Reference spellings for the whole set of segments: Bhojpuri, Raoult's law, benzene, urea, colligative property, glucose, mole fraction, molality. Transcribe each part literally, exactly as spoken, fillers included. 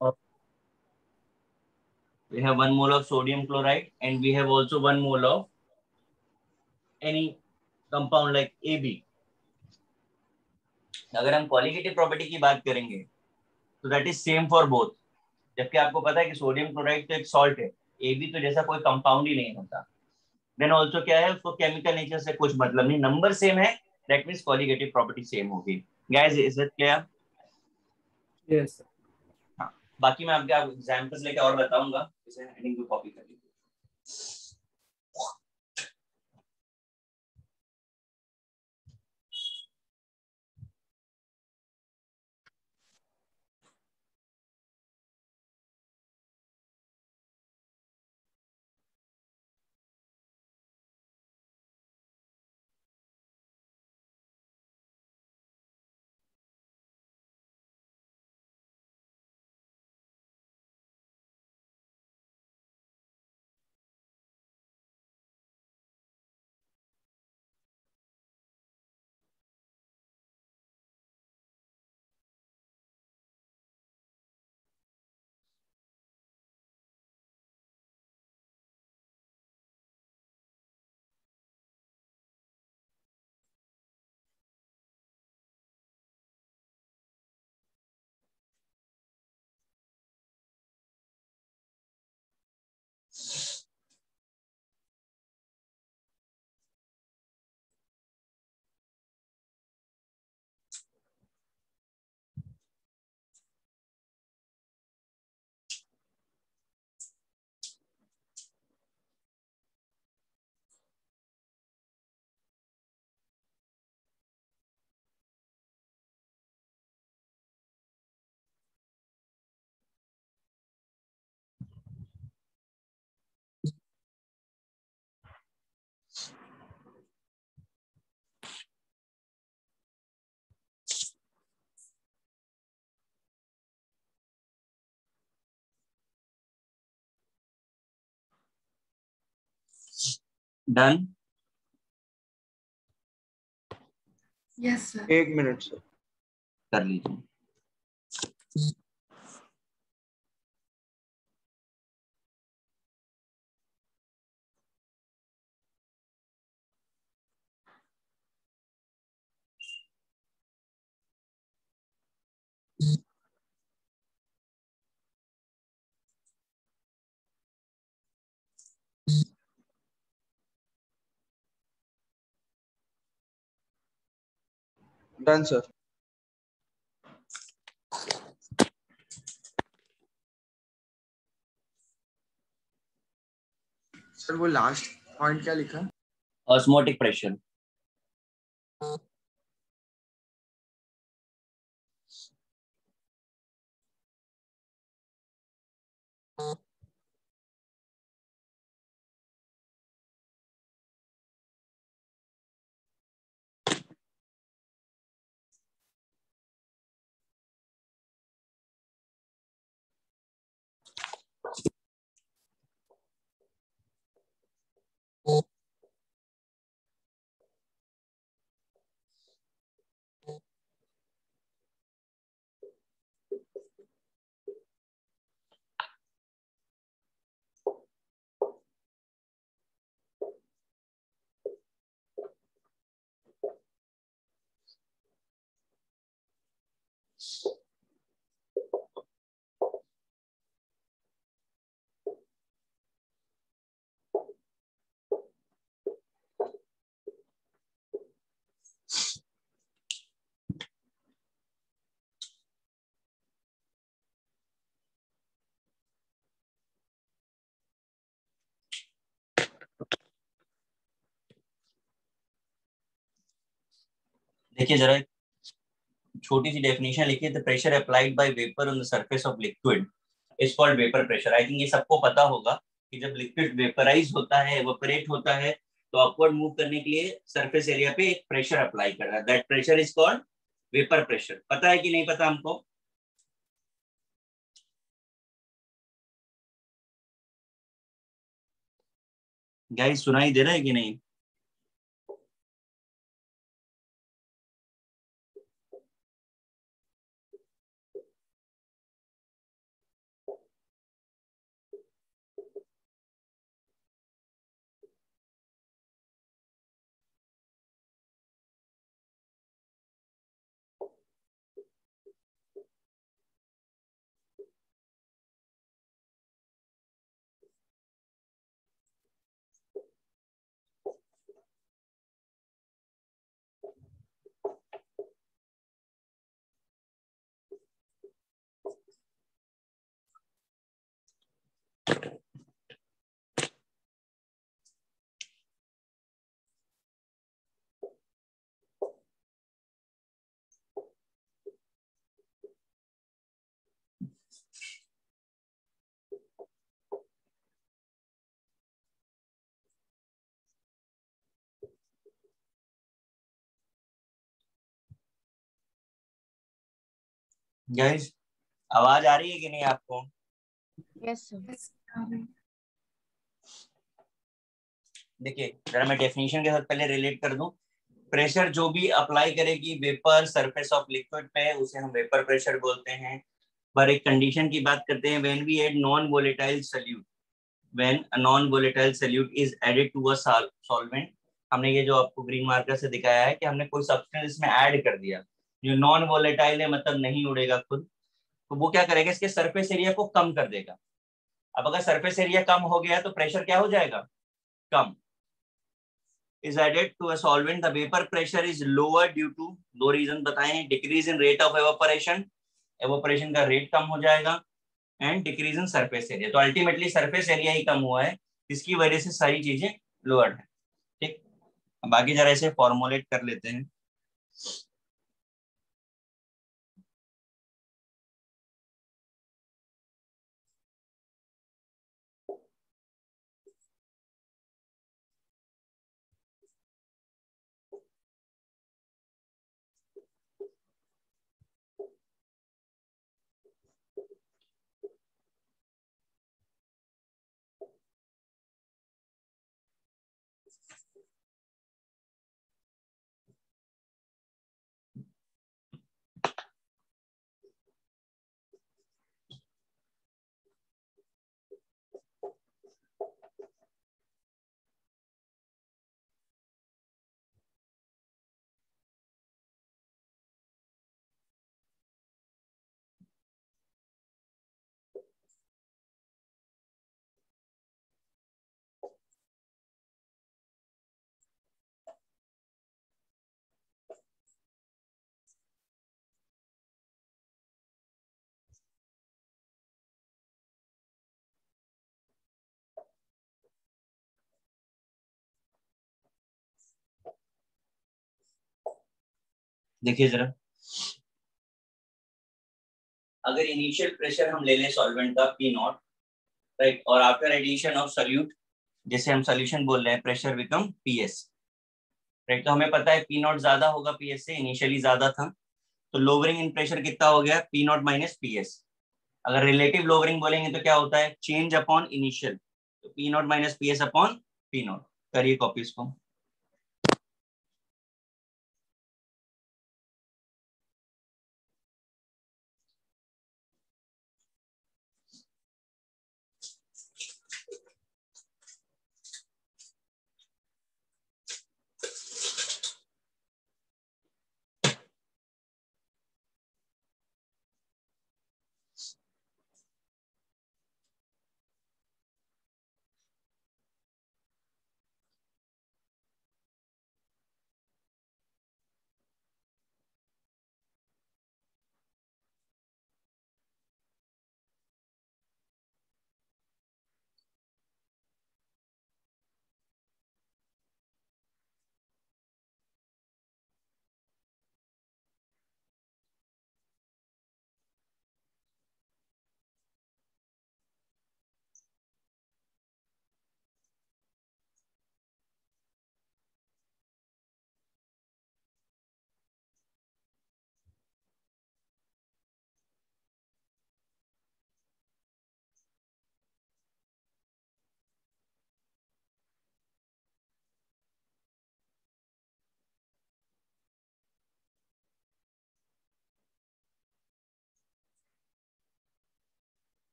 of we have one mole of sodium chloride, and we have also one mole of any compound like A B. अगर हम colligative property की बात करेंगे तो that is same for both. जबकि आपको पता है कि सोडियम क्लोराइड तो एक सॉल्ट है, A B तो जैसा कोई कंपाउंड ही नहीं होता. Then also क्या है, उसको केमिकल नेचर से कुछ मतलब नहीं, नंबर सेम है, that means colligative property same होगी. Guys, is it clear? Yes sir. हाँ, बाकी मैं आपके आप एग्जाम्पल्स लेके और बताऊंगा. इसे हेडिंग को कॉपी कर लीजिए. Done? Yes sir. एक मिनट सर, कर लीजिए. Done, sir. Sir, वो last point क्या लिखा? Osmotic pressure. देखिए जरा छोटी सी डेफिनेशन लिखिए. The pressure applied by vapour on the surface of liquid is called vapour pressure. I think ये सबको पता होगा कि जब लिक्विड वेपराइज होता है, एवपोरेट होता है, तो अपवर्ड मूव करने के लिए सरफेस एरिया पे एक प्रेशर अप्लाई कर रहा है. That pressure is called vapour pressure. पता है कि नहीं पता हमको? गाइस सुनाई दे रहा है कि नहीं? गाइस आवाज आ रही है कि नहीं आपको? Yes sir. देखिए जरा मैं डेफिनेशन के साथ पहले रिलेट कर दूं। प्रेशर जो भी अप्लाई करेगी वेपर सरफेस ऑफ लिक्विड पे उसे हम वेपर प्रेशर बोलते हैं। पर एक कंडीशन की बात करते हैं, when we add non volatile solute, when a non volatile solute is added to a solvent. हमने ये जो आपको ग्रीन मार्कर से दिखाया है कि हमने कोई सब्सटेंस इसमें ऐड कर दिया जो नॉन वोलेटाइल है, मतलब नहीं उड़ेगा खुद, तो वो क्या करेगा इसके सरफेस एरिया को कम कर देगा। अब अगर सरफेस एरिया कम हो गया तो प्रेशर क्या हो जाएगा? कम। is added to a solvent, the vapor pressure is lower due to दो रीजन बताए, decrease in rate of evaporation, evaporation का rate कम हो जाएगा, and decrease in surface area। तो ultimately surface area ही कम हुआ है, इसकी वजह से सारी चीजें lower है। ठीक, बाकी जरा ऐसे formulate कर लेते हैं। देखिए जरा, अगर इनिशियल प्रेशर हम ले लें सॉल्वेंट का पी नॉट, राइट, और आफ्टर एडिशन ऑफ सॉल्यूट जैसे हम सॉल्यूशन बोल रहे हैं प्रेशर बिकम पीएस, राइट। तो हमें पता है पी नॉट ज्यादा होगा पीएस से, इनिशियली ज्यादा था, तो लोवरिंग इन प्रेशर कितना हो गया? P nought minus PS. अगर रिलेटिव लोवरिंग बोलेंगे तो क्या होता है? चेंज अपॉन इनिशियल, तो P nought minus PS upon P nought. करिए कॉपी इसको।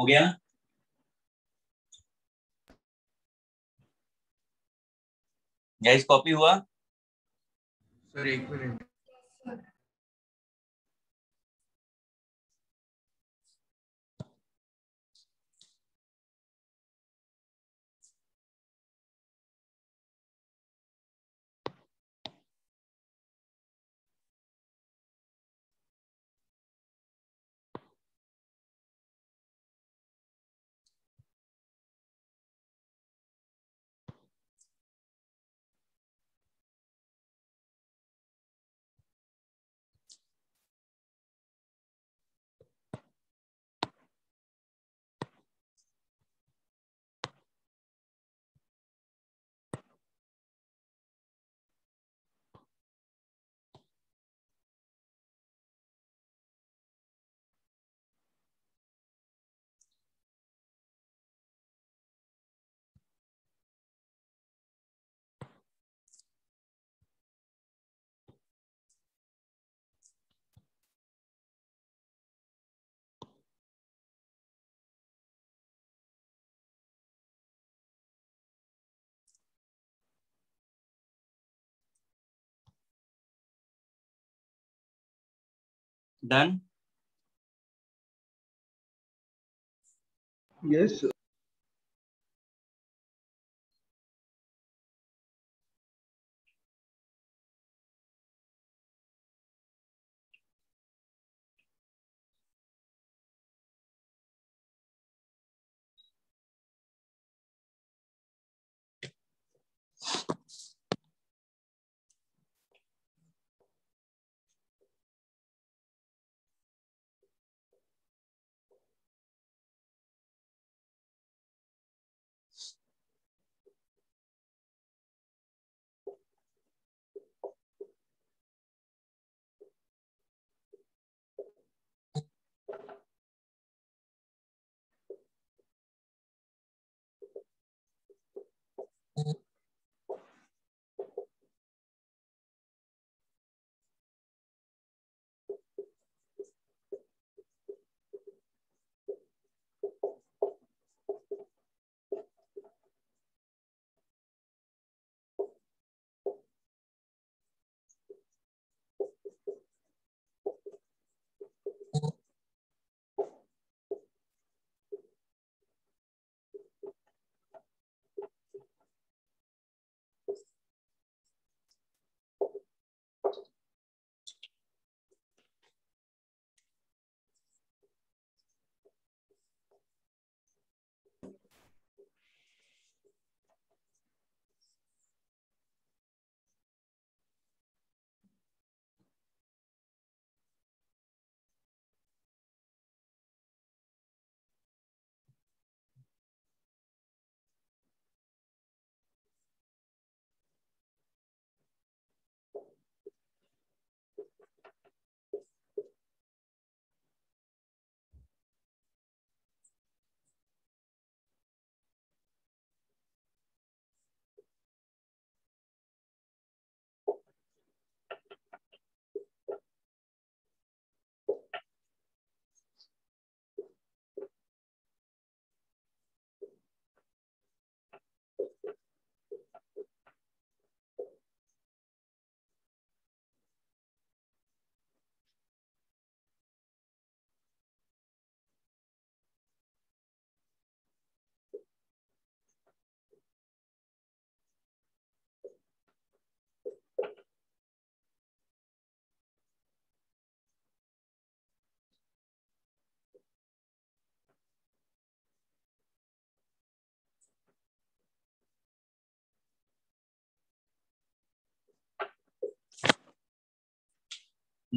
हो गया गाइस, कॉपी हुआ? सर एक मिनट। Done? Yes.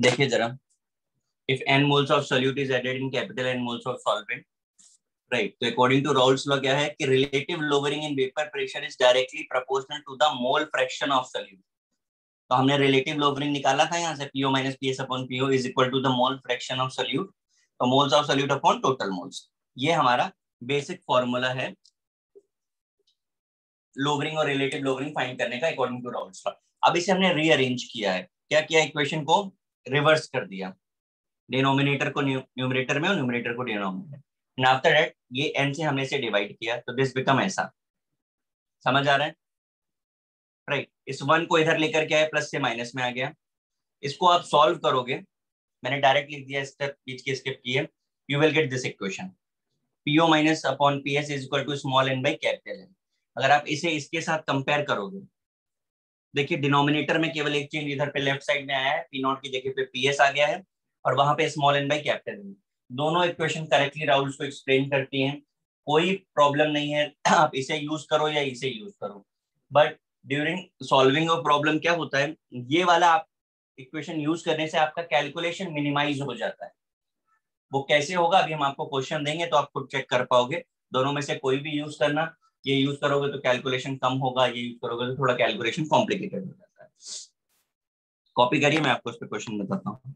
देखिए जरा, if n moles of solute is added in capital N moles of solvent, right? तो according to Raoult's law क्या है कि relative lowering in vapor pressure is directly proportional to the mole fraction of solute. तो हमने relative lowering निकाला था यहाँ से P O minus P S upon P O is equal to the mole fraction of solute. तो moles of solute upon total moles. ये हमारा basic formula है lowering और relative lowering find करने का according to Raoult's law. अब इसे हमने rearrange किया है, क्या किया equation को रिवर्स कर दिया, डिनोमिनेटर को न्यूमरेटर में और न्यूमरेटर को डिनोमिनेटर में. आफ्टर दैट ये n से हमने इसे डिवाइड किया तो दिस बिकम ऐसा. समझ आ रहा है? राइट. इस वन को इधर लेकर के आए, प्लस से माइनस में आ गया. इसको आप सॉल्व करोगे, मैंने डायरेक्ट लिख दिया, स्टेप बीच की स्किप की है. You will get this equation PO minus upon P S is equal to small N by capital N. अगर आप इसे इसके साथ कंपेयर करोगे, देखिए डिनोमिनेटर में केवल एक चेंज इधर पे लेफ्ट साइड में आया है, पी नॉट की जगह पे पी एस आ गया है और वहां पे small N by capital N. दोनों इक्वेशन करेक्टली राउल्स को एक्सप्लेन करती हैं, कोई प्रॉब्लम नहीं है, आप इसे यूज करो या इसे यूज करो. But during solving of problem क्या होता है, ये वाला आप इक्वेशन यूज करने से आपका कैलकुलेशन मिनिमाइज हो जाता है. वो कैसे होगा अभी हम आपको क्वेश्चन देंगे तो आप खुद चेक कर पाओगे. दोनों में से कोई भी यूज करना, ये यूज करोगे तो कैलकुलेशन कम होगा, ये यूज करोगे तो थोड़ा कैलकुलेशन कॉम्प्लिकेटेड हो जाता है. कॉपी करिए, मैं आपको उस पे क्वेश्चन बताता हूँ.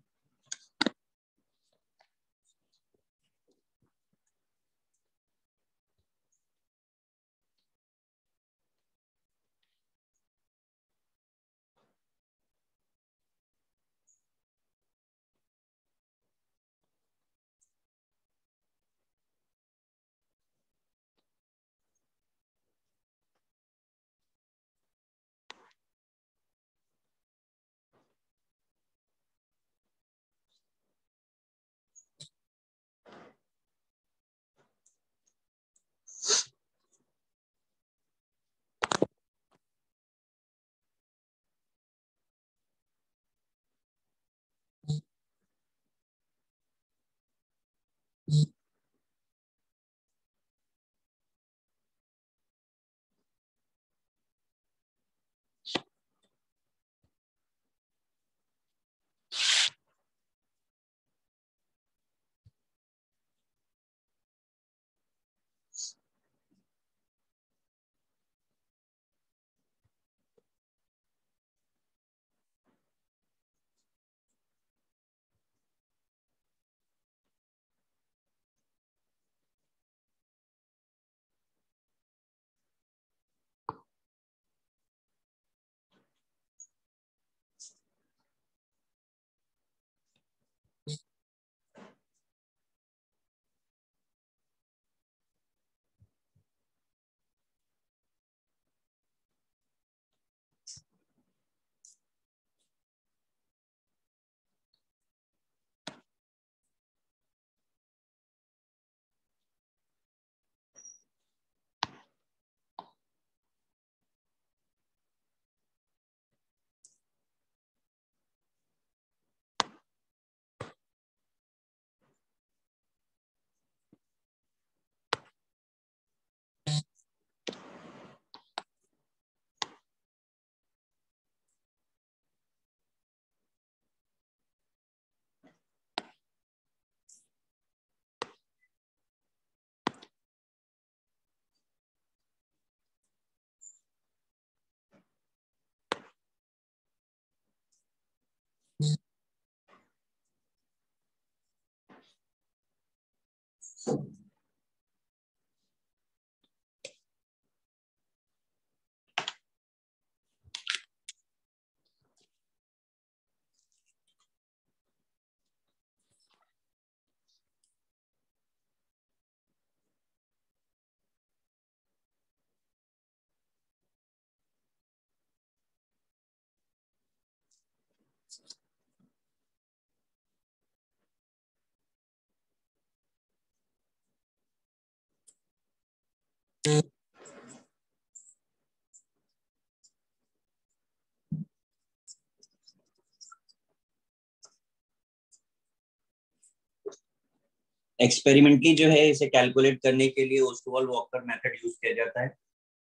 एक्सपेरिमेंट की जो है इसे कैलकुलेट करने के लिए ओस्टवाल्ड वॉकर मेथड यूज किया जाता है।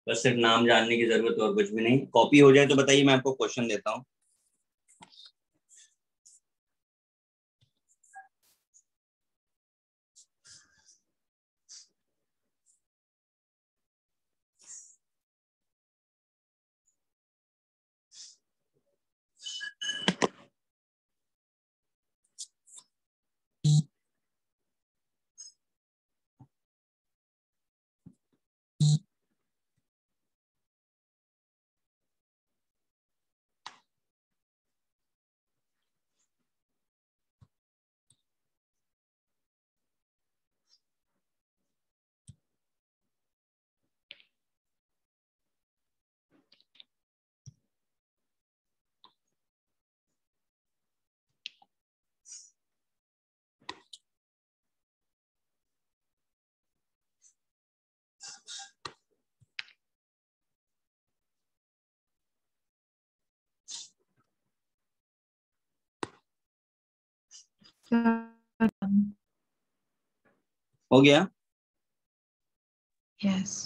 बस सिर्फ नाम जानने की जरूरत और कुछ भी नहीं। कॉपी हो जाए तो बताइए, मैं आपको क्वेश्चन देता हूँ। हो गया? यस।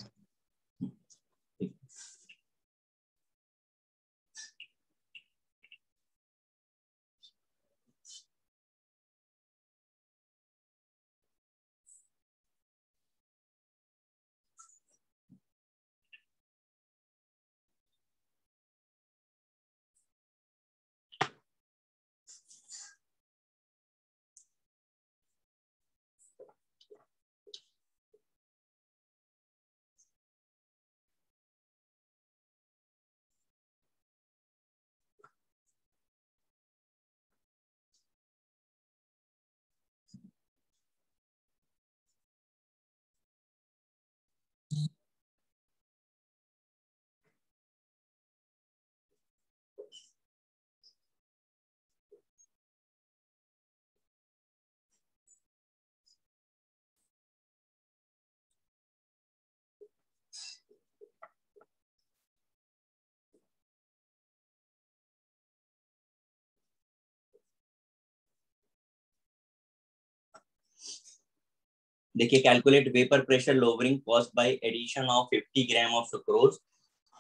देखिए, calculate vapour pressure lowering cause by addition of fifty gram of sucrose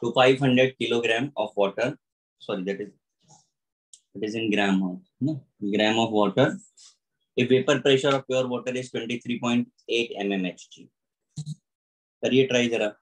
to five hundred kilogram of water, sorry that is it is in gram of ना gram of water if vapour pressure of pure water is twenty three point eight M M H G. करिए try जरा।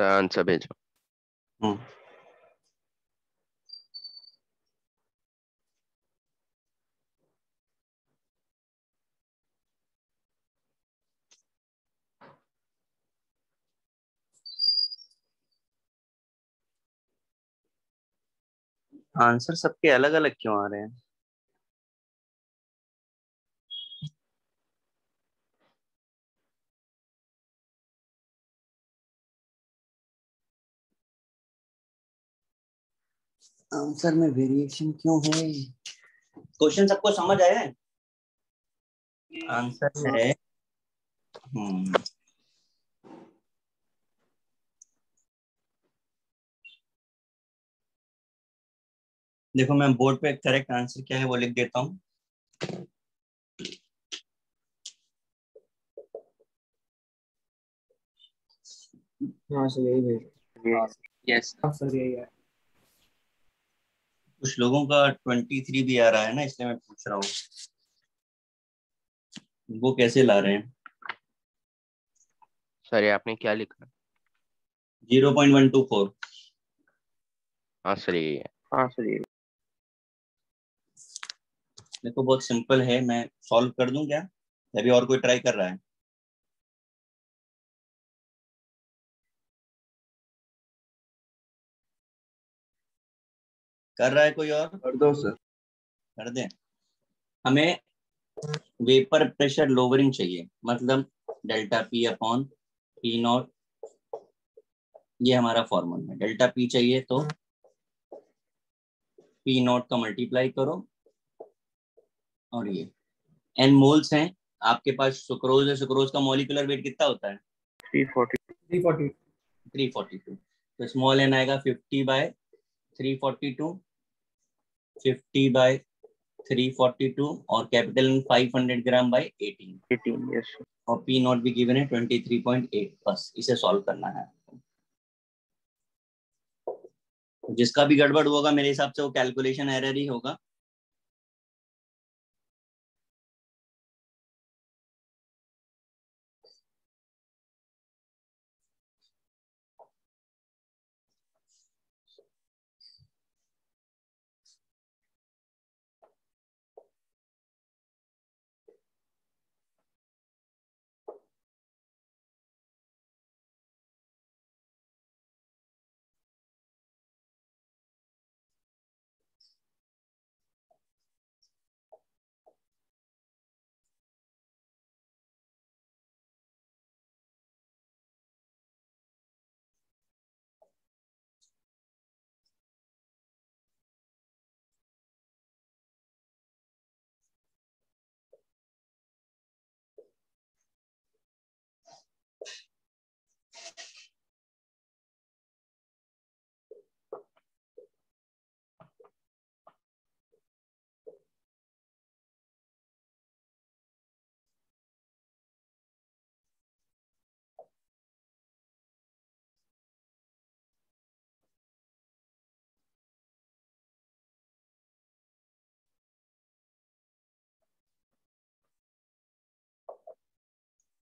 Answer भेजो। Answer सबके अलग अलग क्यों आ रहे हैं? आंसर में वेरिएशन क्यों है? क्वेश्चन सबको समझ आया है? आंसर है हम्म देखो, मैं बोर्ड पे करेक्ट आंसर क्या है वो लिख देता हूँ। हाँ सर, यही यस सर यही है। कुछ लोगों का तेईस भी आ रहा है ना, इसलिए मैं पूछ रहा हूँ वो कैसे ला रहे हैं। सर आपने क्या लिखा? Zero point one two four. हाँ सर ये है। हाँ सर ये देखो बहुत सिंपल है, मैं सॉल्व कर दूं क्या? अभी और कोई ट्राई कर रहा है? कर रहा है कोई और? कर दो सर, कर दें। हमें वेपर प्रेशर लोवरिंग चाहिए, मतलब delta P upon P not, ये हमारा फॉर्मूला है। डेल्टा पी चाहिए तो पी नॉट का मल्टीप्लाई करो और ये एन मोल्स हैं आपके पास। सुक्रोज है, सुक्रोज का मॉलिक्यूलर वेट कितना होता है? तीन सौ बयालीस। तो स्मॉल एन आएगा fifty by three forty two, fifty by three forty two और capital N five hundred gram by eighteen eighteen. Yes, और पी नॉट भी गिवन है ट्वेंटी थ्री पॉइंट एट। बस इसे सॉल्व करना है। जिसका भी गड़बड़ होगा मेरे हिसाब से वो कैलकुलेशन एरर ही होगा।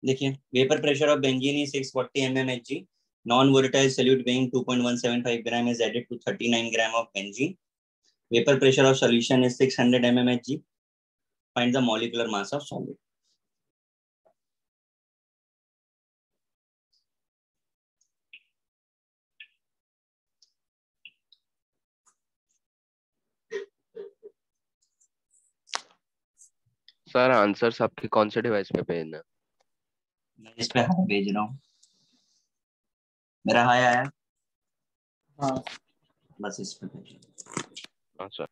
देखिए, vapour pressure of benzene is six forty M M H G, non volatile solute weighing two point one seven five gram is added to thirty nine gram of benzene. Vapour pressure of solution is six hundred M M H G. Find the molecular mass of solid. Sir answers आपके कौन से device पे भेजना? मैं इस पे high भेज रहा हूँ। मेरा हाई आया? हाँ, बस इस पे भेजना। अच्छा,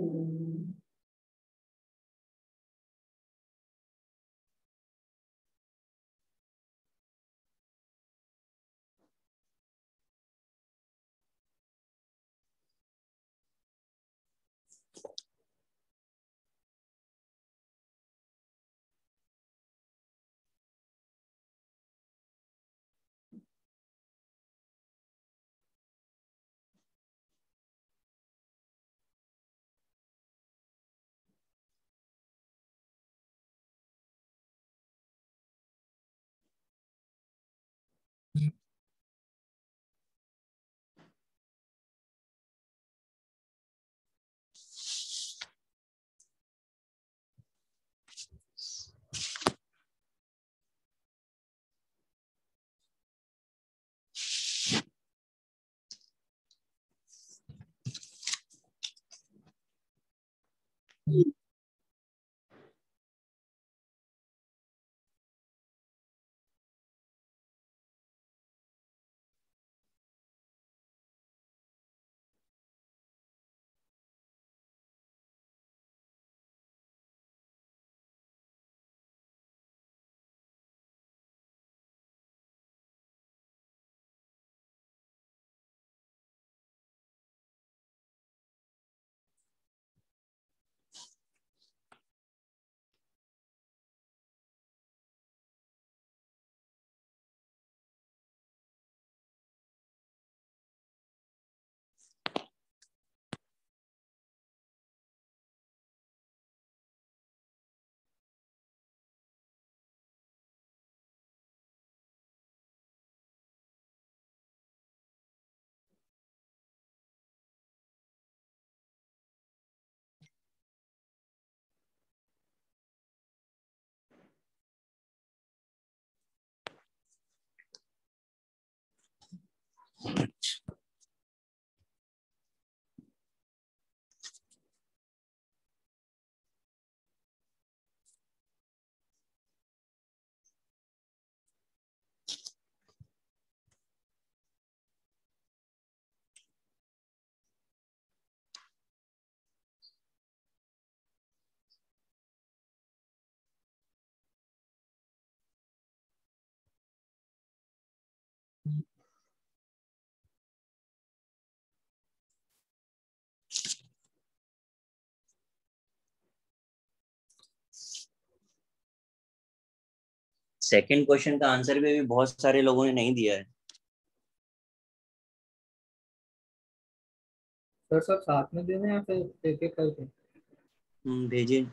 Mm-hmm. Mm-hmm. सेकेंड क्वेश्चन का आंसर भी, भी बहुत सारे लोगों ने नहीं दिया है सर। सब साथ में देने या फिर एक-एक करके हम्म भेजिए।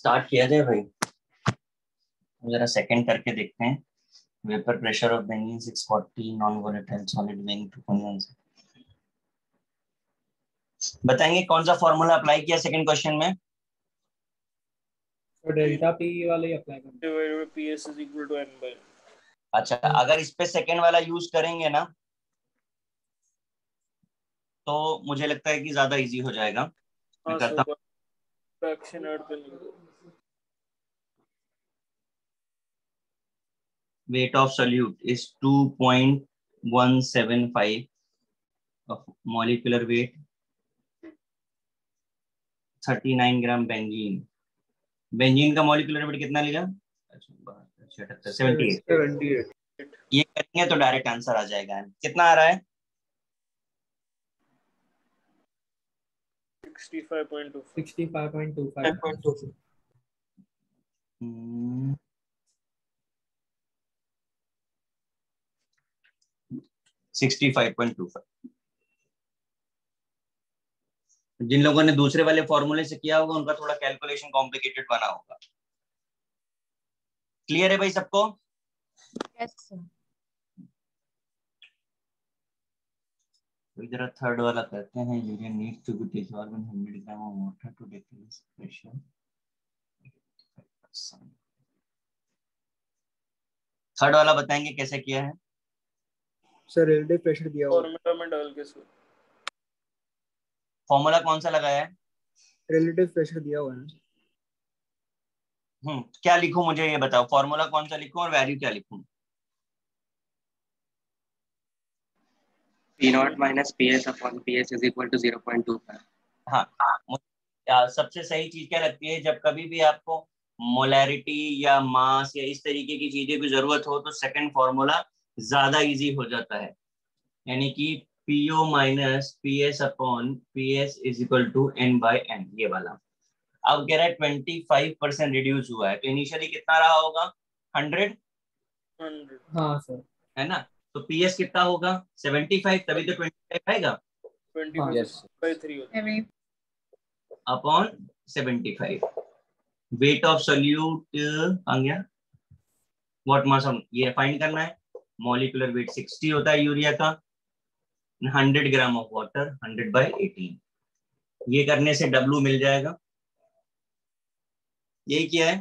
स्टार्ट किया जाए भाई। जरा सेकंड करके देखते हैं। Vapour pressure of benzene six forty non volatile solid weighing two point one. बताएंगे कौन सा फॉर्मूला अप्लाई किया सेकंड क्वेश्चन में? डेल्टा पी वाले अप्लाई करना, PS is equal to N by. अच्छा, अगर इस पे सेकंड वाला यूज करेंगे ना तो मुझे लगता है कि ज्यादा इजी हो जाएगा। मैं करता हूं फ्रैक्शन ऐड करेंगे। Weight of solute is two point one seven five of molecular weight, thirty-nine gram benzene. Benzene का molecular weight कितना लिया? seventy-eight. ये करेंगे तो डायरेक्ट आंसर आ जाएगा। कितना आ रहा है? sixty-five point two five. sixty-five point two five. जिन लोगों ने दूसरे वाले फॉर्मूले से किया होगा उनका थोड़ा कैलकुलेशन कॉम्प्लिकेटेड बना होगा। क्लियर है भाई सबको? Yes sir. इधर थर्ड वाला करते हैं। Urea needs to be dissolved in hundred gram of water to decrease pressure eighty-five percent. Third वाला बताएंगे कैसे किया है सर? रेडियल प्रेशर दिया हुआ फॉर्मूला में डाल के। सर फॉर्मूला कौन सा लगाया है? रिलेटिव प्रेशर दिया हुआ है ना। हम्म, क्या लिखूं मुझे ये बताओ? फॉर्मूला कौन सा लिखूं और वैल्यू क्या लिखूं? P naught minus P S upon P S is equal to zero point two five. हाँ, सबसे सही चीज क्या लगती है? जब कभी भी आपको मोलैरिटी या मास या इस तरीके की चीजें की जरूरत हो तो सेकंड फॉर्मूला ज्यादा इजी हो जाता है। यानी कि PO minus P S upon P S is equal to N by N, ये वाला अब कह रहा है ट्वेंटी फाइव परसेंट रिड्यूस हुआ है। तो इनिशियली कितना रहा होगा? हंड्रेड। हाँ सर, है ना। तो पी एस कितना होगा? सेवेंटी फाइव, तभी तो ट्वेंटी फाइव आएगा। Twenty five upon seventy five. Weight of solute आ गया। व्हाट मास ऑफ, ये फाइंड करना है। मॉलिकुलर वेट सिक्सटी होता है यूरिया का, hundred gram of water, hundred by eighteen. ये करने से डब्ल्यू मिल जाएगा। यही क्या है?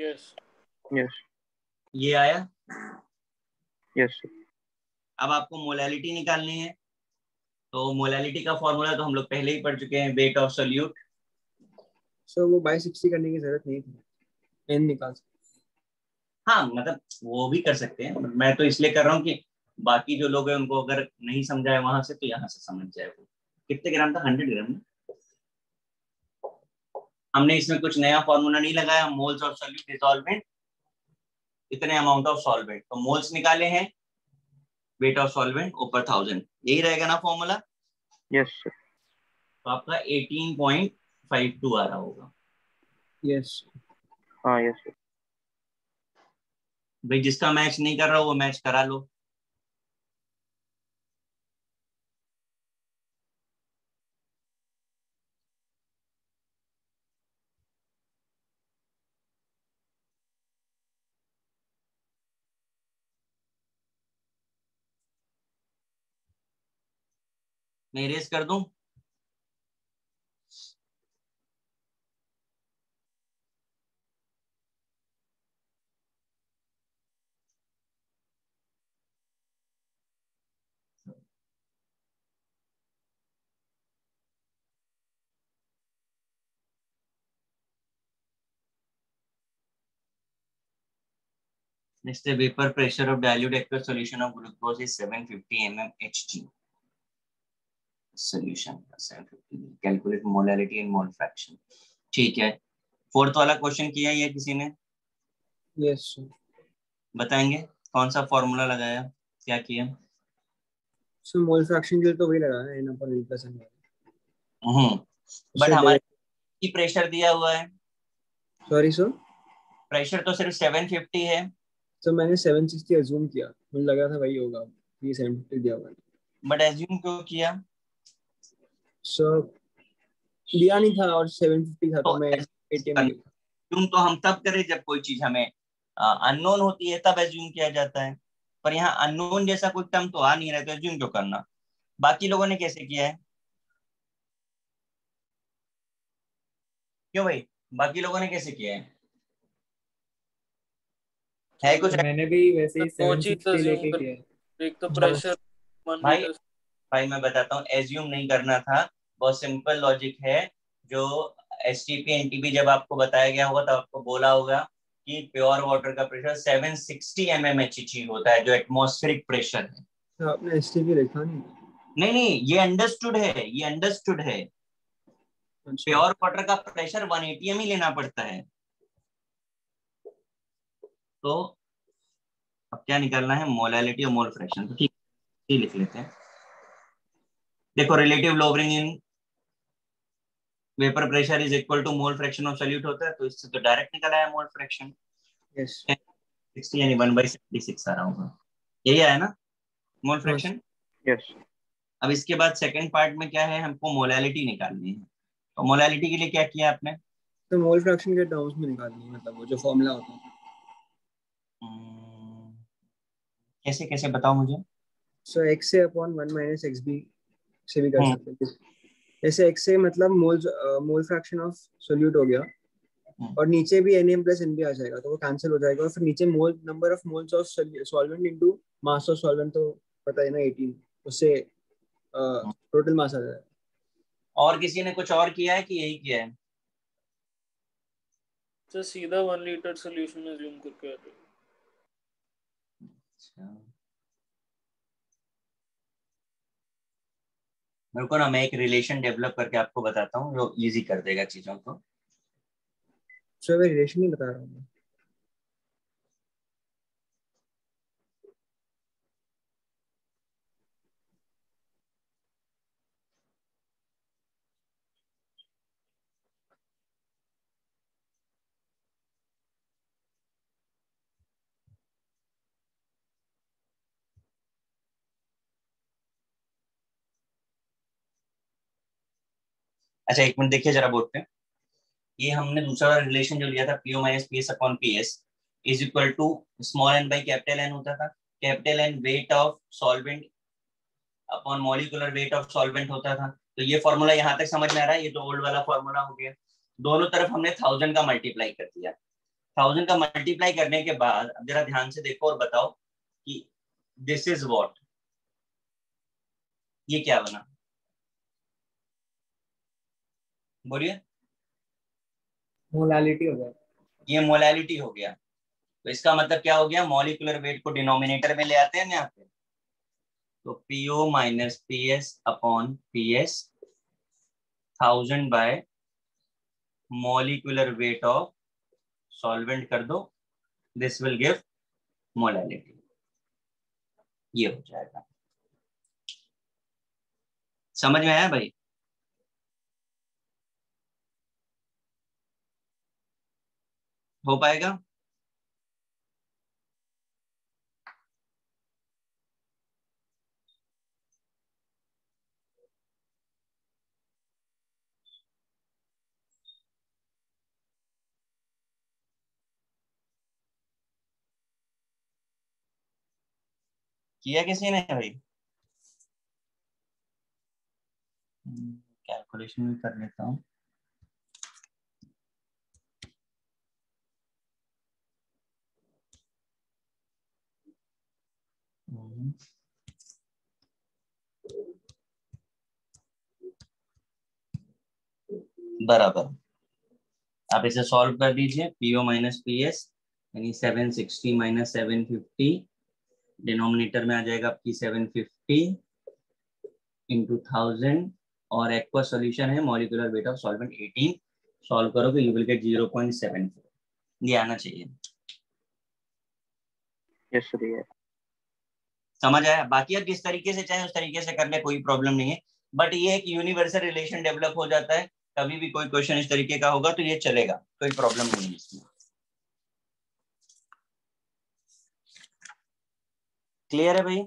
Yes yes. yes. ये आया। Yes yes. अब आपको मोलैलिटी निकालनी है। तो मोलैलिटी का फॉर्मूला तो हम लोग पहले ही पढ़ चुके हैं, वेट ऑफ सॉल्यूट। सो वो बाय सिक्सटी करने की जरूरत नहीं थी, एन निकाल सकते। हाँ, मतलब वो भी कर सकते हैं। मैं तो इसलिए कर रहा हूँ कि बाकी जो लोग हैं उनको अगर नहीं समझाए वहां से तो यहाँ से समझ जाए। वो कितने ग्राम था? Hundred gram. हमने इसमें कुछ नया फॉर्मूला नहीं लगाया। मोल्स ऑफ सॉल्यूट डिसॉल्वेंट, इतने अमाउंट ऑफ सॉल्वेंट। तो मोल्स निकाले हैं, वेट ऑफ सॉल्वेंट ऊपर थाउजेंड, यही रहेगा ना फॉर्मूला? Yes sir. तो आपका एटीन पॉइंट फाइव टू आ रहा होगा। यस हाँ यस सर। भाई जिसका मैच नहीं कर रहा वो मैच करा लो। मैं इरेज कर दूं? Next, the vapor pressure of dilute aqueous solution of glucose is seven hundred fifty millimeters Hg. Solution seven hundred fifty. Calculate molality and mole fraction. ठीक है। Fourth वाला question किया है किसी ने? Yes sir. बताएंगे कौन सा formula लगाया, क्या किया? So mole fraction के लिए तो वही लगाया n upon n plus n। Hmm. But हमारे की pressure दिया हुआ है। Sorry sir. Pressure तो सिर्फ seven hundred fifty है। तो so, मैंने seven sixty assume किया, मुझे लगा था वही होगा, ये seven fifty दिया हुआ है। बट assume क्यों किया? सो so, दिया नहीं था और seven fifty था तो, तो मैं एज्यूम तो हम तब करें जब कोई चीज हमें अननोन होती है, तब एज्यूम किया जाता है, पर यहाँ अननोन जैसा कोई टर्म तो आ नहीं रहा, तो एज्यूम क्यों करना। बाकी लोगों ने कैसे किया है, क्यों भाई बाकी लोगों ने कैसे किया है, है कुछ? मैंने भी वैसे ही सेवन सिक्स्टी लेके किया। एक तो प्रेशर भाई भाई मैं बताता हूँ, एज्यूम नहीं करना था, बहुत सिंपल लॉजिक है। जो S T P N T P जब आपको बताया गया होगा तो आपको बोला होगा कि प्योर वाटर का प्रेशर सेवन सिक्स्टी एमएमएचजी होता है, जो एटमॉस्फेरिक प्रेशर है। तो आपने एस टी पी लिखा नहीं? नहीं नहीं, ये अंडरस्टूड है, ये अंडरस्टूड है। प्योर वाटर का प्रेशर वन एटी एम ही लेना पड़ता है। तो अब क्या निकालना है, मोलैलिटी और मोल फ्रैक्शन। तो ठीक है लिख लेते हैं। देखो, relative lowering in vapour pressure is equal to mole fraction of solute होता है, तो इससे तो डायरेक्ट निकल आया मोल फ्रैक्शन। यस, सिक्स्टी यानी वन बाय सेवेंटी सिक्स आ रहा होगा, यही आया ना मोल फ्रैक्शन। यस, अब इसके बाद सेकंड पार्ट में क्या है, हमको मोलैलिटी निकालनी है। तो मोलैलिटी के लिए क्या किया आपने, तो मोल फ्रैक्शन के टर्म्स में निकालनी है, मतलब वो जो फार्मूला होता है। कैसे कैसे बताओ मुझे। So so, x upon one minus x B से भी कर सकते हैं। जैसे x से मतलब mole mole fraction of solute हो गया, और नीचे भी N M plus N B आ जाएगा, तो वो कैंसिल हो जाएगा। और फिर नीचे mole number of moles of solvent into mass of solvent, तो पता है ना एटीन, उससे टोटल मास आ जाएगा। और किसी ने कुछ और किया है कि यही किया है? तो सीधा वन लीटर सॉल्यूशन अज्यूम करके आ जाएगा। अच्छा, मेरे को ना, मैं एक रिलेशन डेवलप करके आपको बताता हूँ जो इजी कर देगा चीजों को। सो मैं रिलेशन ही बता रहा हूँ। अच्छा एक मिनट देखिए जरा बोर्ड पे। ये हमने दूसरा रिलेशन जो लिया था, PO minus PS upon PS is equal to small N by capital N होता था। Capital N weight of solvent upon molecular weight of solvent होता था। तो ये फॉर्मूला यहाँ तक समझ में आ रहा है, ये तो ओल्ड वाला फॉर्मूला हो गया। दोनों तरफ हमने थाउजेंड का मल्टीप्लाई कर दिया। थाउजेंड का मल्टीप्लाई करने के बाद अब जरा ध्यान से देखो और बताओ कि दिस इज वॉट, ये क्या बना, बोलिए। मोलैलिटी हो गया, ये मोलैलिटी हो गया। तो इसका मतलब क्या हो गया, मॉलिकुलर वेट को डिनोमिनेटर में ले आते हैं यहाँ पे, तो PO minus PS upon P S thousand by molecular weight of solvent कर दो, दिस विल गिव मोलैलिटी। ये हो जाएगा। समझ में आया भाई? हो पाएगा? किया किसी ने भाई? कैलकुलेशन भी कर लेता हूँ। बराबर आप इसे सॉल्व कर दीजिए। पीओ माइनस पी एस यानी seven sixty minus seven fifty, denominator में आ जाएगा आपकी सेवन फिफ्टी इंटू थाउजेंड, और एक्वा सॉल्यूशन है molecular weight of solvent eighteen. Solve करोगे you will get zero point seven four, ये आना चाहिए। यस सर, समझ आया? बाकी आप जिस तरीके से चाहे उस तरीके से कर ले, कोई प्रॉब्लम नहीं है। बट ये एक यूनिवर्सल रिलेशन डेवलप हो जाता है, कभी भी कोई क्वेश्चन इस तरीके का होगा तो ये चलेगा, कोई प्रॉब्लम नहीं है इसमें। क्लियर है भाई?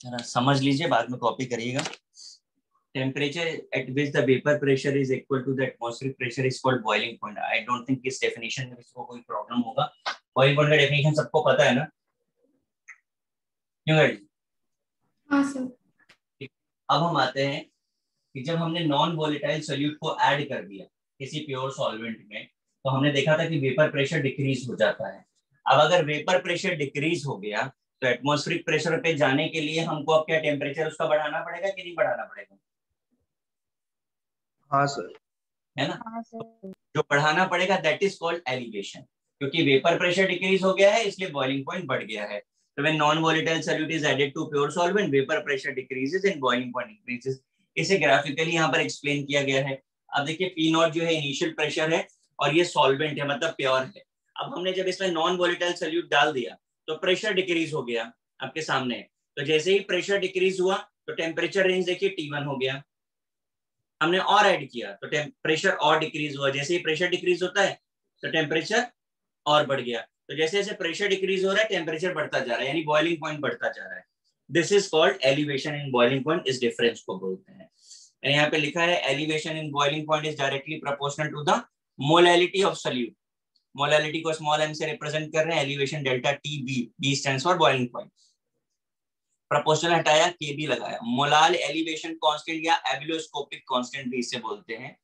जरा समझ लीजिए, बाद में कॉपी करिएगा। Temperature at which the vapour pressure is equal to the atmospheric pressure is called boiling point. I don't think इस डेफिनेशन में इसको कोई प्रॉब्लम होगा। बॉइलिंग पॉइंट का डेफिनेशन सबको पता है ना? हाँ सर। अब हम आते हैं कि जब हमने नॉन वोलेटाइल सोल्यूट को ऐड कर दिया किसी प्योर सॉल्वेंट में, तो हमने देखा था कि वेपर प्रेशर डिक्रीज हो जाता है। अब अगर वेपर प्रेशर डिक्रीज हो गया तो एटमॉस्फेरिक प्रेशर पे जाने के लिए हमको अब क्या टेम्परेचर उसका बढ़ाना पड़ेगा कि नहीं बढ़ाना पड़ेगा? हाँ सर, है ना? हाँ सर। जो बढ़ाना पड़ेगा दैट इज कॉल्ड एलिवेशन, क्योंकि वेपर प्रेशर डिक्रीज हो गया है इसलिए बॉइलिंग पॉइंट बढ़ गया है। तो when non volatile solute is added to pure solvent vapour pressure decreases and boiling point increases. इसे ग्राफिकली यहाँ पर एक्सप्लेन किया गया है। अब देखिए पी नॉट जो है इनिशियल प्रेशर है और ये सॉल्वेंट है मतलब प्योर है। अब हमने जब इसमें नॉन वोलेटाइल सॉल्यूट डाल दिया तो प्रेशर डिक्रीज हो गया आपके सामने। तो जैसे ही प्रेशर डिक्रीज हुआ तो टेम्परेचर रेंज देखिए टी वन हो गया। हमने और ऐड किया तो प्रेशर और डिक्रीज हुआ। जैसे ही प्रेशर डिक्रीज होता है तो टेम्परेचर और बढ़ गया। तो जैसे जैसे प्रेशर डिक्रीज हो रहा है टेम्परेचर बढ़ता जा रहा है, यानी बॉइलिंग पॉइंट बढ़ता जा रहा है। This is called elevation in boiling point, इस डिफरेंस को बोलते हैं। मैंने यहाँ पे लिखा है elevation in boiling point is directly proportional to the molality of solute. Molality को स्मॉल एम से रिप्रेजेंट कर रहे हैं। Elevation delta T B, B stands for boiling point. Proportional हटाया, के बी लगाया। मोलाल एलिवेशन कांस्टेंट या एबिलोस्कोपिक constant भी इसे बोलते हैं।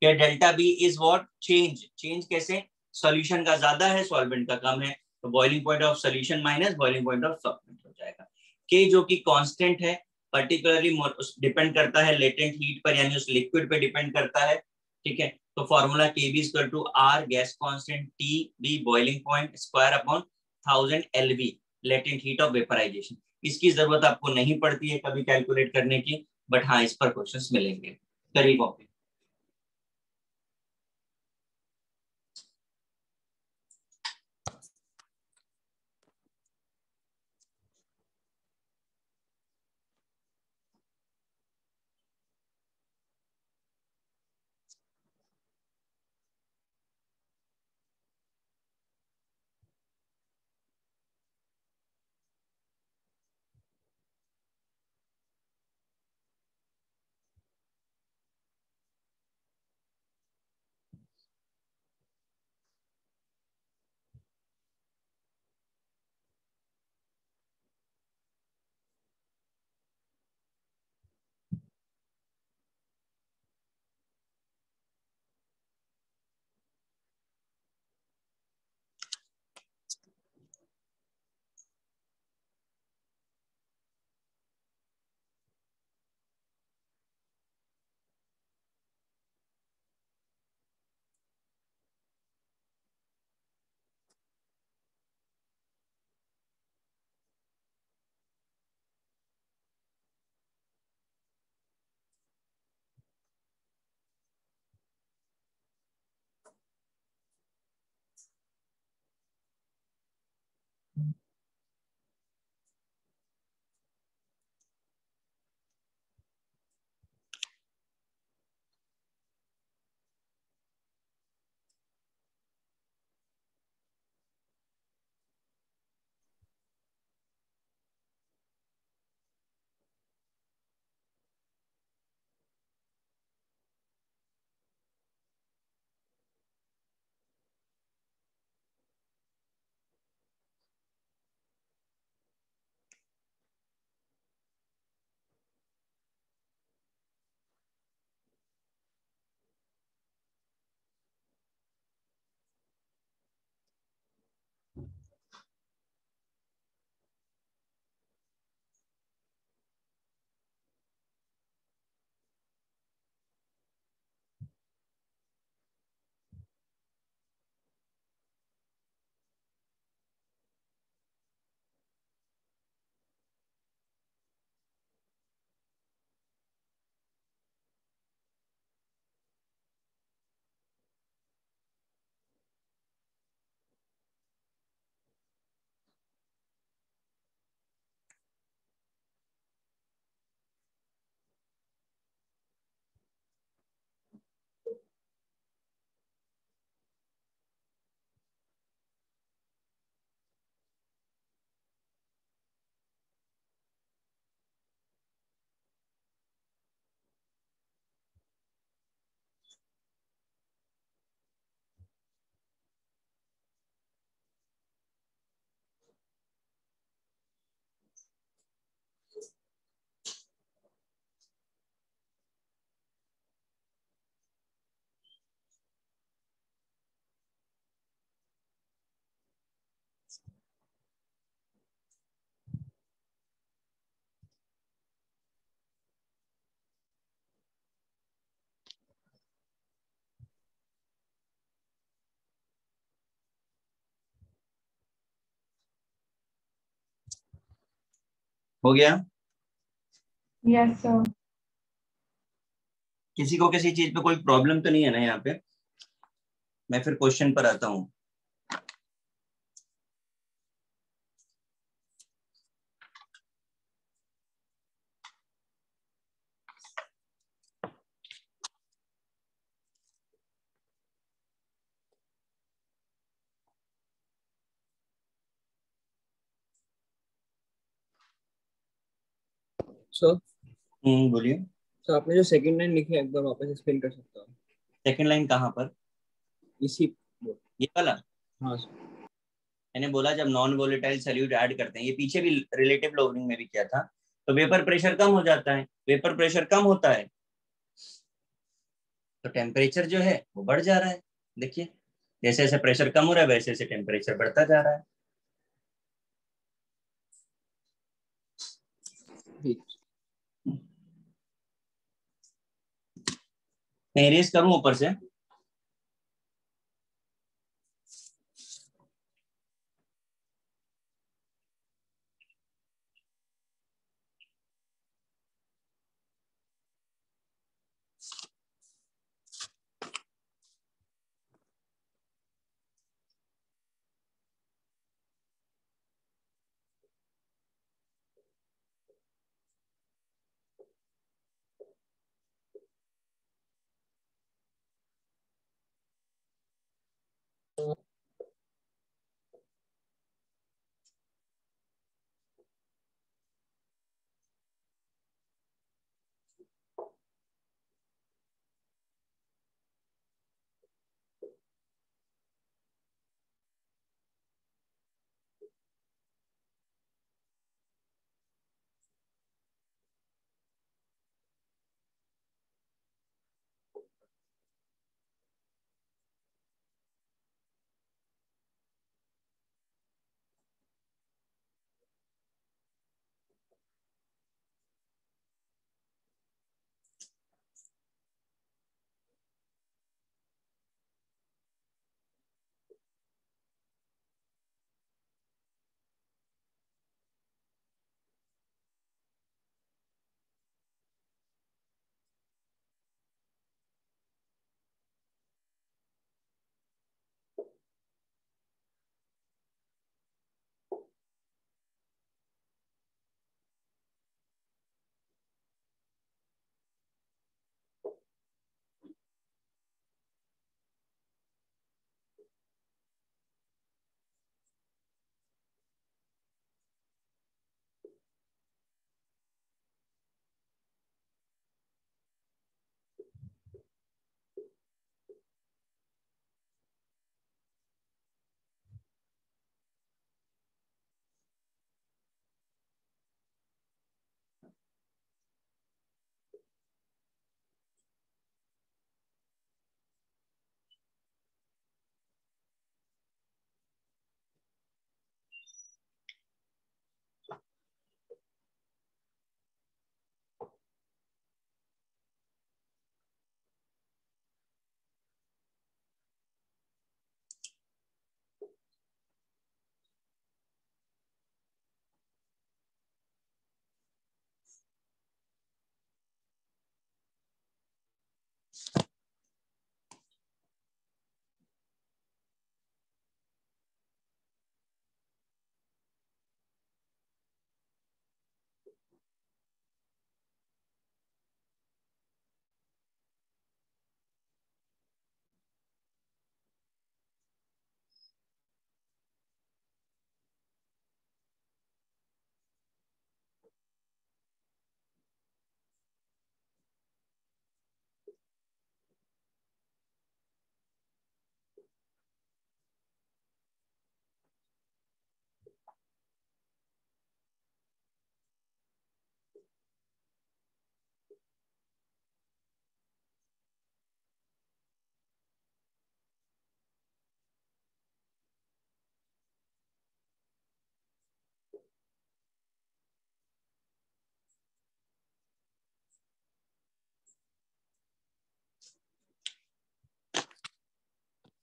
कि delta B is what? Change. Change कैसे? सॉल्यूशन का ज्यादा है सॉल्वेंट का कम है, तो boiling point of solution minus boiling point of solvent हो जाएगा। के जो कि कांस्टेंट है, पर्टिकुलरली डिपेंड करता है लेटेंट हीट पर, यानी उस लिक्विड पे डिपेंड करता है। ठीक है, तो formula K B equal to R gas constant, T B boiling point square upon thousand L V latent heat of vaporisation. इसकी जरूरत आपको नहीं पड़ती है कभी कैलकुलेट करने की, बट हाँ इस पर क्वेश्चंस मिलेंगे। करिए कॉपी। हो गया? Yes sir. किसी को किसी चीज पे कोई प्रॉब्लम तो नहीं है ना यहाँ पे? मैं फिर क्वेश्चन पर आता हूँ। सर हम्म बोलिए। सर आपने जो सेकंड लाइन लिखी है एक बार वापस एक्सप्लेन कर सकता हूँ? सेकंड लाइन कहाँ पर? इसी ये वाला। हाँ सर, मैंने बोला जब नॉन वोलेटाइल सॉल्यूट ऐड करते हैं, ये पीछे भी रिलेटिव लवरिंग में भी किया था, तो वेपर प्रेशर कम हो जाता है। वेपर प्रेशर कम होता है तो टेम्परेचर जो है वो बढ़ जा रहा है। देखिए जैसे जैसे प्रेशर कम हो रहा है वैसे वैसे टेम्परेचर बढ़ता जा रहा है। मैं इरेज करूं ऊपर से।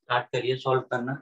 स्टार्ट करिए सॉल्व करना।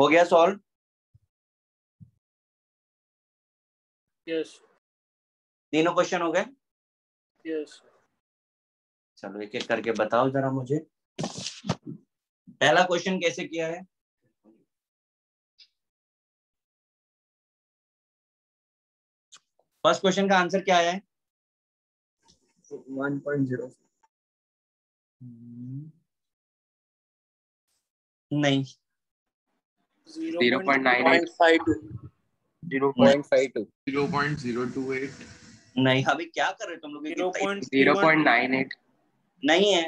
हो गया सॉल्व? यस। तीनों क्वेश्चन हो गए? यस। चलो एक एक करके बताओ जरा मुझे। पहला क्वेश्चन कैसे किया है? फर्स्ट क्वेश्चन का आंसर क्या आया है? One point zero. नहीं, zero point nine eight, zero point five two, zero point zero two eight. नहीं, अभी क्या कर रहे हो तुम लोग? ज़ीरो पॉइंट नाइन एट नहीं है,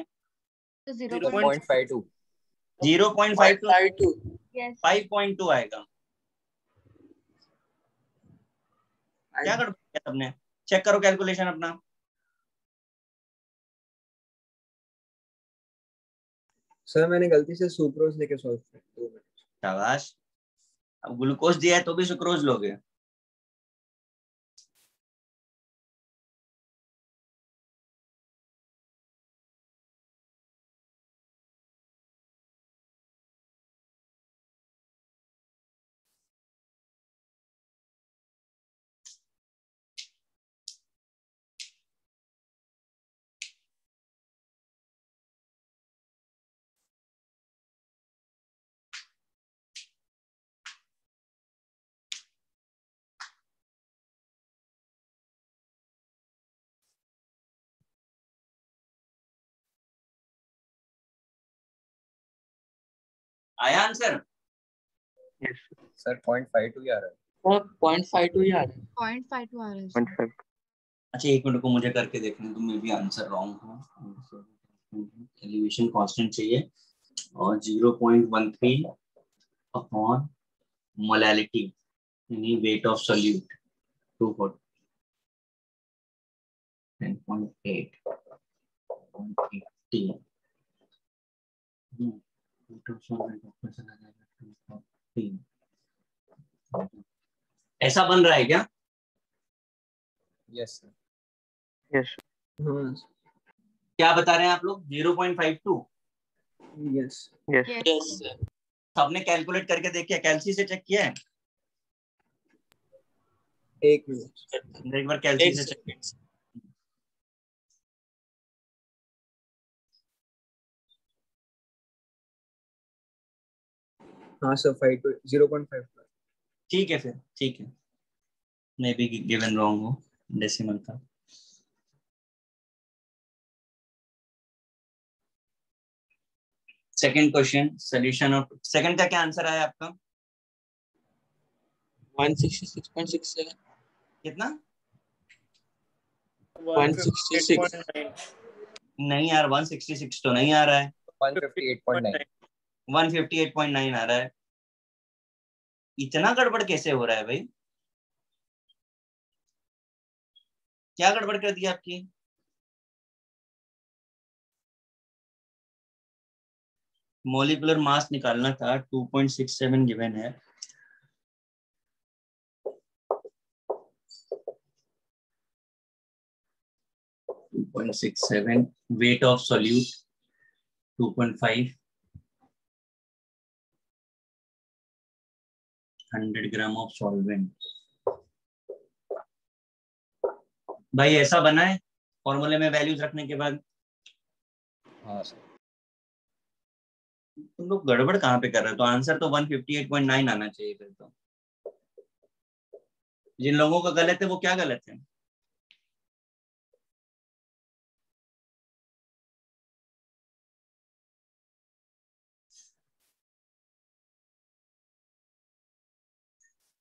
zero point five two, zero point five two, five point two आएगा। क्या कर तुमने? चेक करो कैलकुलेशन अपना। सर मैंने गलती से सुक्रोज लेके सॉल्व किया। शाबाश, अब ग्लूकोज दिया है तो भी सुक्रोज लोगे। आया answer? Yes sir, zero point five two यार है। ज़ीरो पॉइंट फ़ाइव टू यार है। ज़ीरो पॉइंट फ़ाइव टू आ रहा है। अच्छा एक मिनट को मुझे करके देखने, तो मे भी आंसर रॉन्ग हो। एलिवेशन कांस्टेंट चाहिए और zero point one three upon molality यानी weight of solute two forty, ten point eight, one eighty. ऐसा बन रहा है क्या? Yes sir. यस। क्या बता रहे हैं आप लोग? Zero point five two. Yes yes. सबने कैलकुलेट करके देखिए, कैलसी से चेक किया है? एक मिनट, एक बार कैलसी से चेक किया। हाँ सर, ज़ीरो पॉइंट फ़ाइव। ठीक है फिर, ठीक है। मैं भी गिवन रॉन्ग हूँ डेसिमल का। Second question solution of second का क्या आंसर आया आपका? One sixty six point six seven. कितना? One sixty six. नहीं यार, वन सिक्स्टी सिक्स तो नहीं आ रहा है। One fifty eight point nine. One fifty eight point nine आ रहा है। इतना गड़बड़ कैसे हो रहा है भाई? क्या गड़बड़ कर दी आपकी? मॉलिक्यूलर मास निकालना था, two point six seven given है। Two point six seven, weight of solute two point five, hundred gram of solvent. भाई ऐसा बना है फॉर्मूले में वैल्यूज रखने के बाद? हाँ सर। तुम लोग गड़बड़ कहाँ पे कर रहे हो? तो आंसर तो one fifty eight point nine आना चाहिए फिर। तो जिन लोगों का गलत है वो क्या गलत है?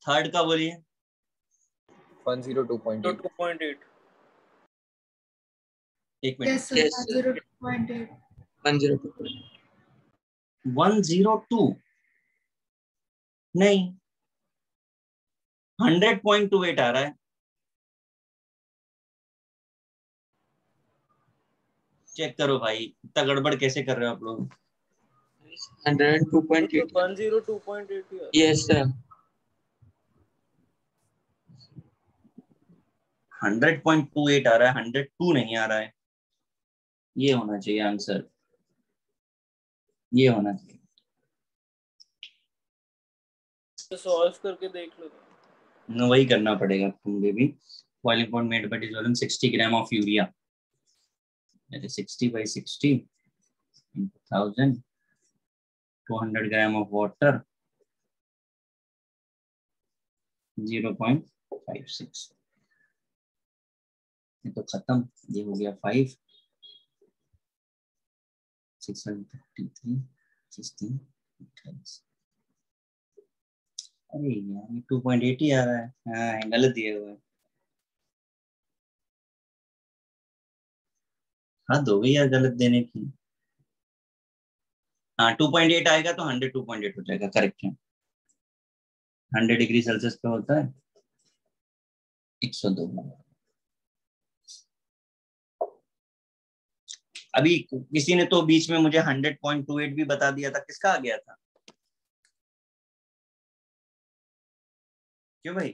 थर्ड का बोलिए। One zero two point eight. एक मिनट। वन ज़ीरो टू नहीं, हंड्रेड पॉइंट टू एट आ रहा है। चेक करो भाई, इतना गड़बड़ कैसे कर रहे हो आप लोग? Hundred two point eight. Yes sir, hundred point two eight आ रहा है, हंड्रेड टू नहीं आ रहा है। ये होना चाहिए आंसर, ये होना चाहिए। सॉल्व करके देख लो। वही करना पड़ेगा तुम baby. Boiling point made by dissolving sixty gram of urea, sixty by sixty thousand, two hundred gram of water, zero point five six. ये तो खत्म, ये हो गया five, six thirty three, sixteen, अरे यार टू पॉइंट एट ही आ रहा है। हाँ गलत दिया हुआ है, हाँ दो गई यार गलत देने की। हाँ टू पॉइंट एट आएगा तो हंड्रेड टू पॉइंट एट हो जाएगा, करेक्ट है। हंड्रेड डिग्री सेल्सियस पे होता है एक सौ दो। अभी किसी ने तो बीच में मुझे हंड्रेड पॉइंट टू एट भी बता दिया था, किसका आ गया था? क्यों भाई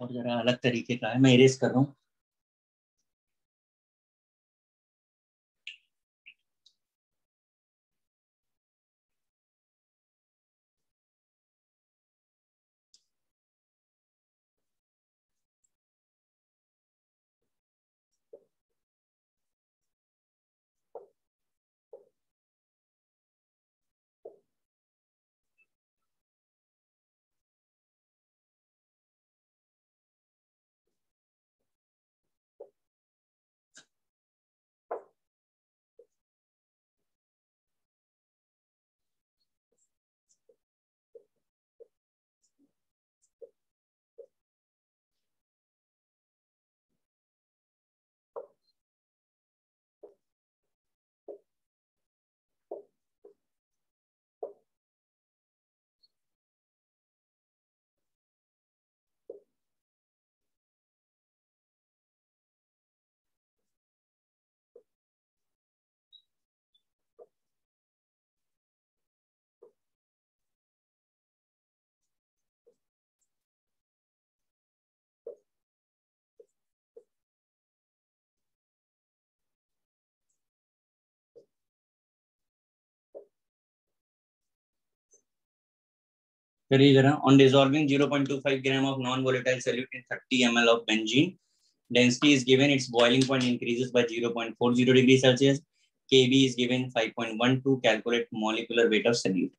और जरा अलग तरीके का है, मैं इरेज कर रहा हूँ। करिए जरा। On dissolving zero point two five gram of non volatile solute in thirty M L of benzene, density is given, it's boiling point increases by zero point four zero degree Celsius, KB is given five point one two, calculate molecular weight of solute.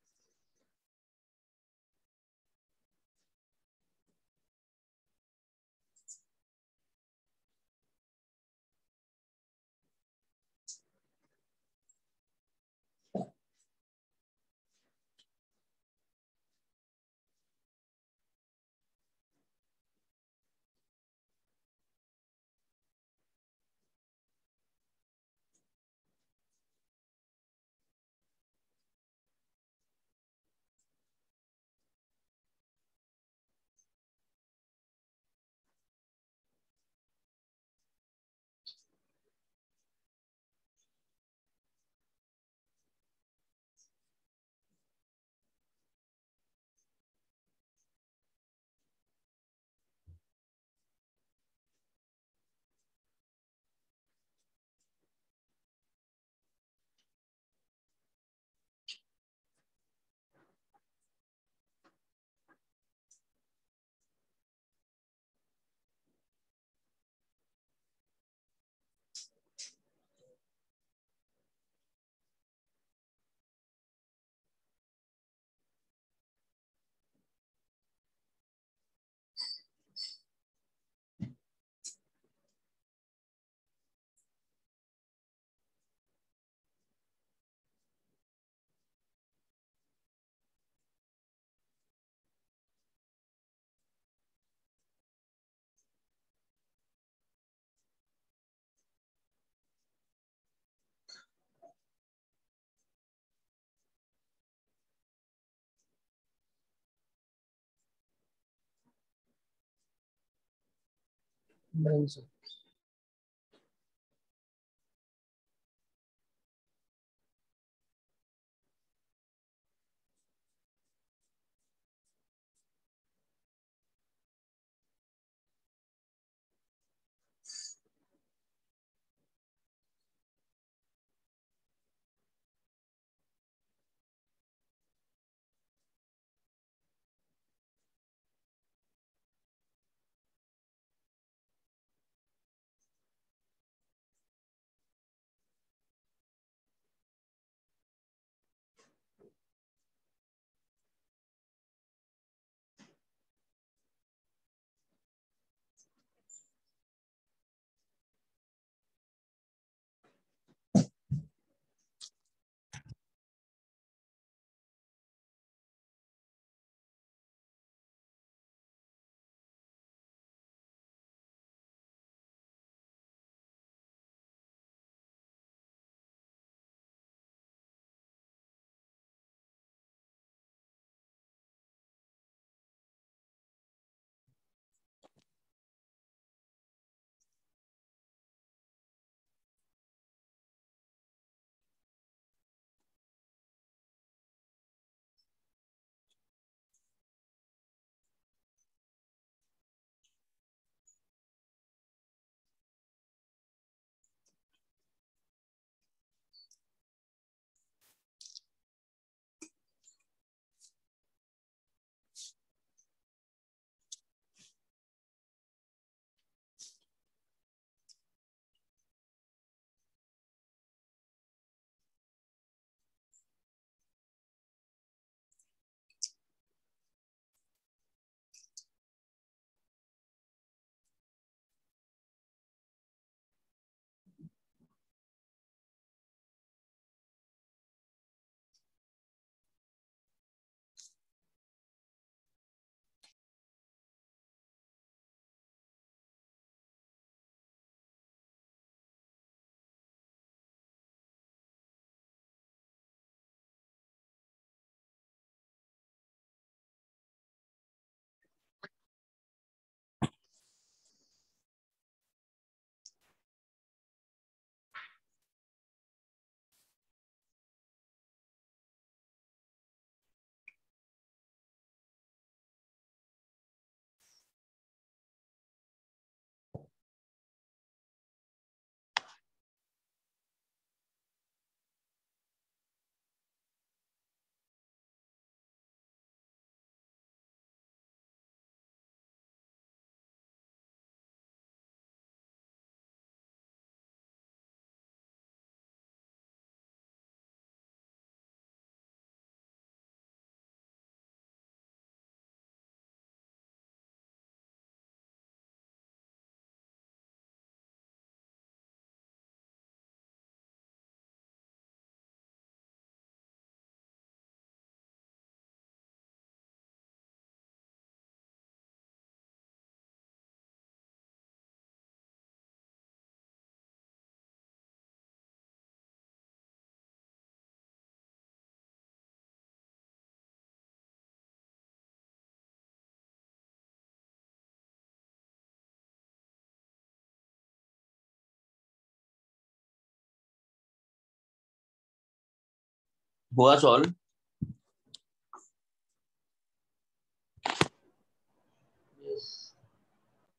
हुआ solve.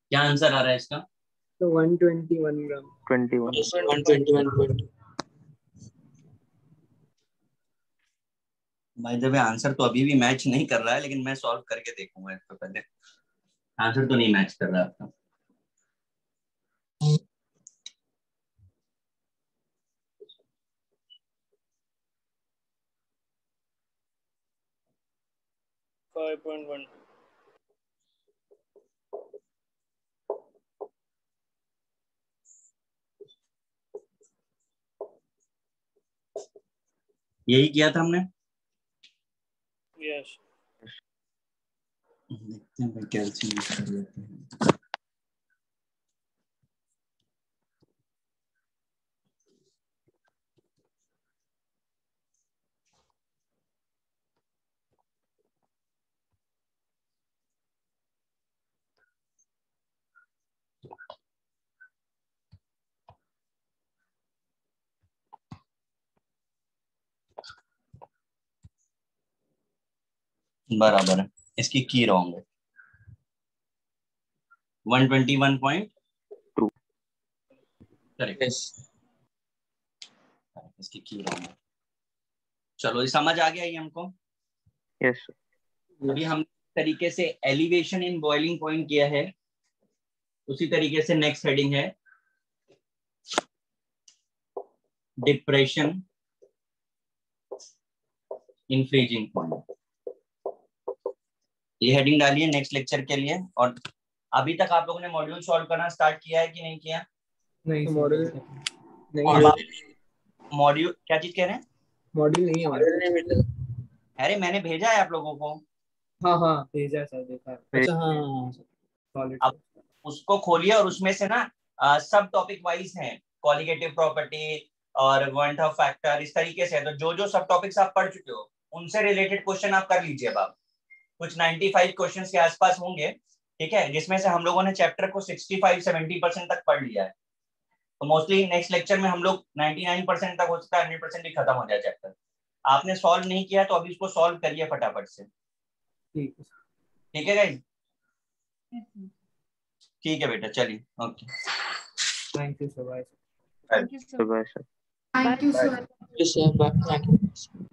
क्या answer आ रहा है इसका? तो one twenty one gram equal to one twenty one point two. भाई जब answer तो अभी भी मैच नहीं कर रहा है, लेकिन मैं सॉल्व करके देखूंगा इसको। पहले आंसर तो नहीं मैच कर रहा आपका। फाइव पॉइंट वन यही किया था हमने। यस। देखते हैं क्या चीज कर लेते हैं। बराबर है, इसकी की रॉन्ग है। One twenty one point two correct, इसकी की रॉन्ग है। चलो ये समझ आ गया ये हमको। यस। अभी हम तरीके से एलिवेशन इन बॉइलिंग पॉइंट किया है, उसी तरीके से नेक्स्ट हेडिंग है डिप्रेशन इन फ्रीजिंग पॉइंट। ये हेडिंग डालिए नेक्स्ट लेक्चर के लिए। और अभी तक आप लोगों ने मॉड्यूल सॉल्व करना स्टार्ट किया है कि नहीं किया? नहीं, मॉड्यूल नहीं। मॉड्यूल क्या चीज कह रहे हैं? मॉड्यूल नहीं है हमारे। अरे मैंने भेजा है आप लोगों को। हाँ हाँ भेजा सर, देखा। अच्छा हाँ, अब उसको खोलिए और उसमें से ना सब टॉपिक वाइज हैं, कॉलिगेटिव प्रॉपर्टी और वन ऑफ फैक्टर, इस तरीके से। तो जो जो सब टॉपिक्स आप पढ़ चुके हो उनसे रिलेटेड क्वेश्चन आप कर लीजिए। अब आप कुछ नाइंटी फाइव क्वेश्चंस के आसपास होंगे, ठीक है, जिसमें से हम लोगों ने चैप्टर को सिक्सटी फाइव सेवेंटी परसेंट तक पढ़ लिया है। तो मोस्टली नेक्स्ट लेक्चर में हम लोग निन्यानवे परसेंट तक हो सकता है, हंड्रेड परसेंट भी खत्म हो जाए चैप्टर। आपने सॉल्व नहीं किया तो अभी इसको सॉल्व करिए फटाफट से। ठीक है, ठीक है गाइस? ठीक है बेटा, चलिए okay. Thank you sir. Thank you sir. Thank you sir.